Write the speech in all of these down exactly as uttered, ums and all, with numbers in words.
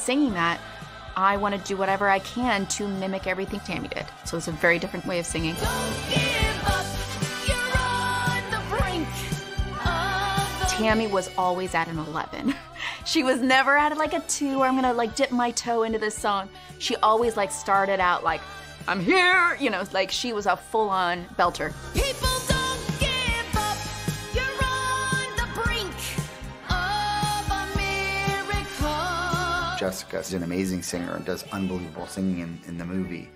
singing that, I want to do whatever I can to mimic everything Tammy did. So it's a very different way of singing. Don't give up. You're on the brink of the... Tammy was always at an eleven. She was never at like a two or I'm going to like dip my toe into this song. She always like started out like, I'm here, you know, like she was a full-on belter. People don't give up. You're on the brink of a miracle. Jessica is an amazing singer and does unbelievable singing in, in the movie,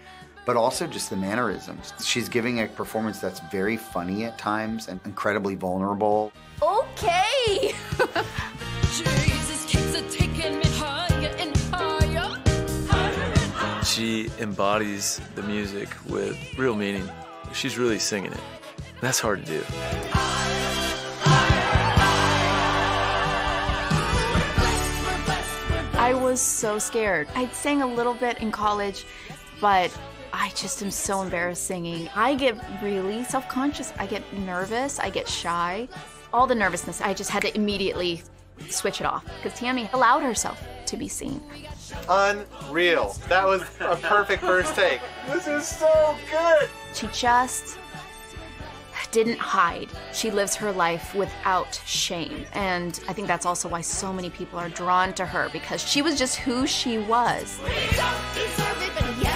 but also just the mannerisms. She's giving a performance that's very funny at times and incredibly vulnerable. Okay. She embodies the music with real meaning. She's really singing it. That's hard to do. I was so scared. I sang a little bit in college, but I just am so embarrassed singing. I get really self-conscious. I get nervous. I get shy. All the nervousness, I just had to immediately switch it off because Tammy allowed herself to be seen. Unreal. That was a perfect first take. This is so good. She just didn't hide. She lives her life without shame. And I think that's also why so many people are drawn to her, because she was just who she was. We don't deserve it, but yeah.